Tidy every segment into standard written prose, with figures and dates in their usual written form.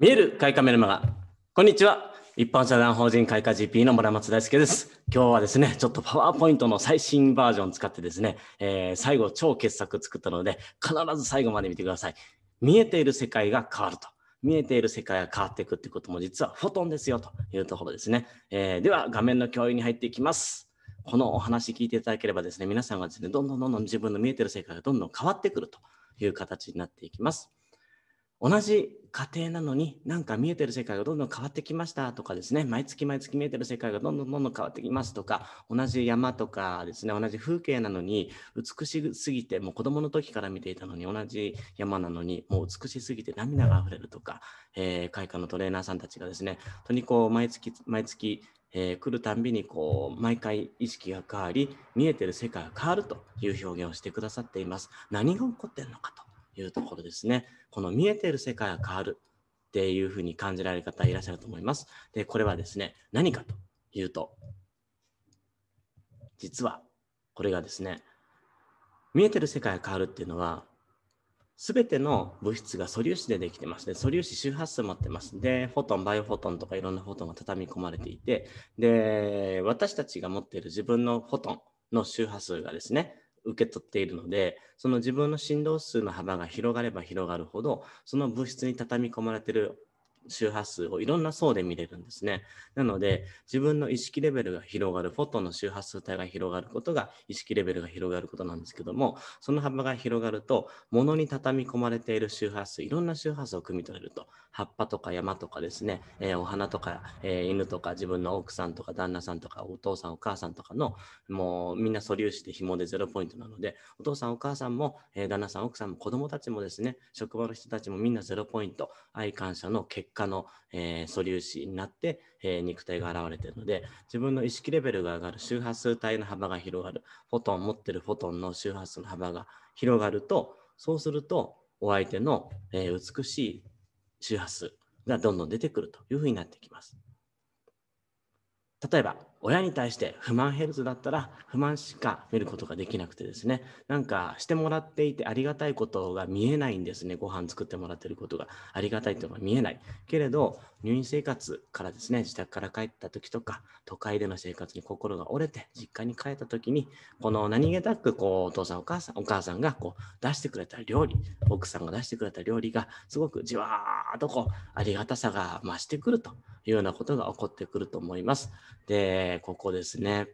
見える開花メルマガ、こんにちは。一般社団法人開花 GP の村松大輔です。今日はですね、ちょっとパワーポイントの最新バージョンを使ってですね、最後超傑作作ったので必ず最後まで見てください。見えている世界が変わると、見えている世界が変わっていくってことも実はフォトンですよというところですね。では画面の共有に入っていきます。このお話聞いていただければですね、皆さんがですね、どんどん自分の見えている世界がどんどん変わってくるという形になっていきます。同じ家庭なのになんか見えてる世界がどんどん変わってきましたとかですね、毎月見えてる世界がどんどん変わってきますとか、同じ山とかですね、同じ風景なのに美しすぎて、もう子供の時から見ていたのに同じ山なのにもう美しすぎて涙があふれるとか、開花のトレーナーさんたちがですね、本当にこう毎月来るたんびにこう毎回意識が変わり、見えてる世界が変わるという表現をしてくださっています。何が起こってるのかというところですね。この見えている世界が変わるっていうふうに感じられる方いらっしゃると思います。で、これはですね、何かというと、実はこれがですね、見えている世界が変わるっていうのは、すべての物質が素粒子でできてますね。素粒子周波数を持ってます。で、フォトン、バイオフォトンとかいろんなフォトンが畳み込まれていて、で、私たちが持っている自分のフォトンの周波数がですね、受け取っているので、その自分の振動数の幅が広がれば広がるほど、その物質に畳み込まれている周波数をいろんな層で見れるんですね。なので、自分の意識レベルが広がる、フォトンの周波数帯が広がることが意識レベルが広がることなんですけども、その幅が広がると、物に畳み込まれている周波数、いろんな周波数を汲み取れると、葉っぱとか山とかですね、お花とか、犬とか、自分の奥さんとか旦那さんとか、お父さんお母さんとかの、もうみんな素粒子で紐で0ポイントなので、お父さんお母さんも、旦那さん奥さんも子供たちもですね、職場の人たちもみんな0ポイント、愛感謝の結果の、素粒子になって、肉体が現れているので、自分の意識レベルが上がる、周波数帯の幅が広がる、フォトン持ってるフォトンの周波数の幅が広がると、そうするとお相手の、美しい周波数がどんどん出てくるというふうになってきます。例えば親に対して不満ヘルツだったら、不満しか見ることができなくてですね、なんかしてもらっていてありがたいことが見えないんですね。ご飯作ってもらってることがありがたいとか見えないけれど、入院生活からですね、自宅から帰った時とか、都会での生活に心が折れて実家に帰った時に、この何気なくこうお父さんお母さんがこう出してくれた料理、奥さんが出してくれた料理がすごくじわーっとこうありがたさが増してくるというようなことが起こってくると思います。で、ここですね、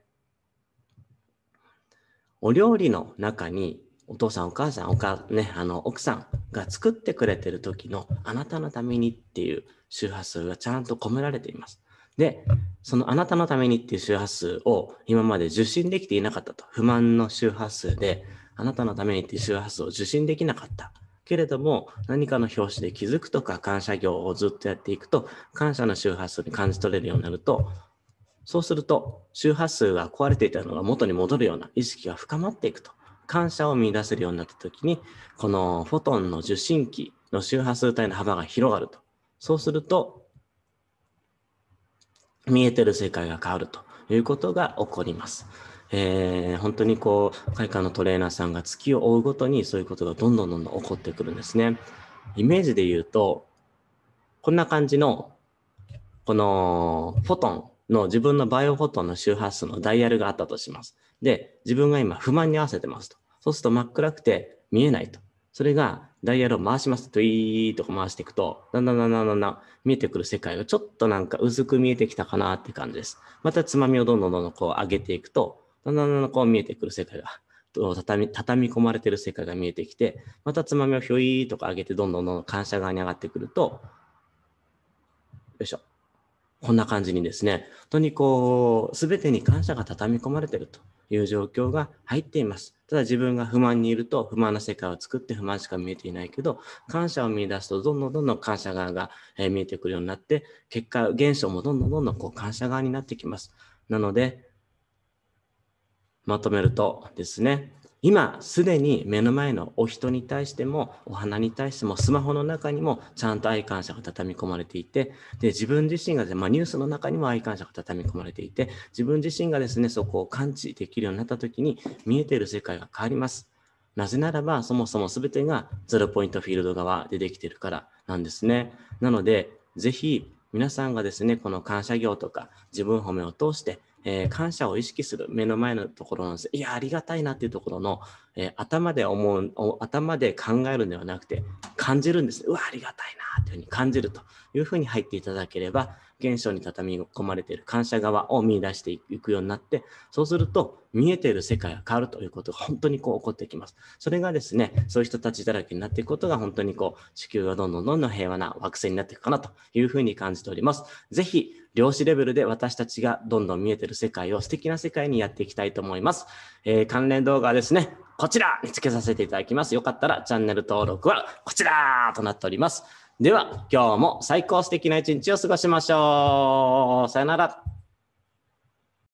お料理の中にお父さんお母さん奥さんが作ってくれてる時のあなたのためにっていう周波数がちゃんと込められています。で、そのあなたのためにっていう周波数を今まで受信できていなかったと、不満の周波数であなたのためにっていう周波数を受信できなかったけれども、何かの表紙で気づくとか、感謝行をずっとやっていくと感謝の周波数に感じ取れるようになると、そうすると周波数が壊れていたのが元に戻るような意識が深まっていくと、感謝を見出せるようになった時に、このフォトンの受信機の周波数帯の幅が広がると、そうすると見えてる世界が変わるということが起こります。本当にこう開花のトレーナーさんが月を追うごとにそういうことがどんどん起こってくるんですね。イメージで言うと、こんな感じのこのフォトンの自分のバイオフォトンの周波数のダイヤルがあったとします。で、自分が今不満に合わせてますと。そうすると真っ暗くて見えないと。それがダイヤルを回しますと、トイーとか回していくと、だんだん見えてくる世界がちょっとなんか薄く見えてきたかなって感じです。またつまみをどんどんこう上げていくと、だんだんこう見えてくる世界が、畳み込まれている世界が見えてきて、またつまみをひょいーとか上げて、どんどん感謝側に上がってくると、よいしょ。こんな感じにですね、本当にこう、すべてに感謝が畳み込まれているという状況が入っています。ただ自分が不満にいると、不満な世界を作って不満しか見えていないけど、感謝を見出すとどんどん感謝側が見えてくるようになって、結果、現象もどんどんこう感謝側になってきます。なので、まとめるとですね、今すでに目の前のお人に対しても、お花に対しても、スマホの中にもちゃんと愛感謝が畳み込まれていて、で、自分自身が、ニュースの中にも愛感謝が畳み込まれていて、自分自身がですね、そこを感知できるようになった時に見えている世界が変わります。なぜならば、そもそも全てが0ポイントフィールド側でできているからなんですね。なので、ぜひ皆さんがですね、この感謝行とか自分褒めを通して、感謝を意識する目の前のところの、いや、ありがたいなっていうところの、頭で考えるのではなくて、感じるんです。うわ、ありがたいなというふうに感じるというふうに入っていただければ、現象に畳み込まれている感謝側を見出していくようになって、そうすると見えている世界が変わるということが本当に起こってきます。それがですね、そういう人たちだらけになっていくことが本当に地球がどんどん平和な惑星になっていくかなというふうに感じております。ぜひ、量子レベルで私たちがどんどん見えている世界を素敵な世界にやっていきたいと思います。関連動画はですね、こちらにつけさせていただきます。よかったらチャンネル登録はこちらとなっております。では、今日も最高素敵な一日を過ごしましょう。さよなら。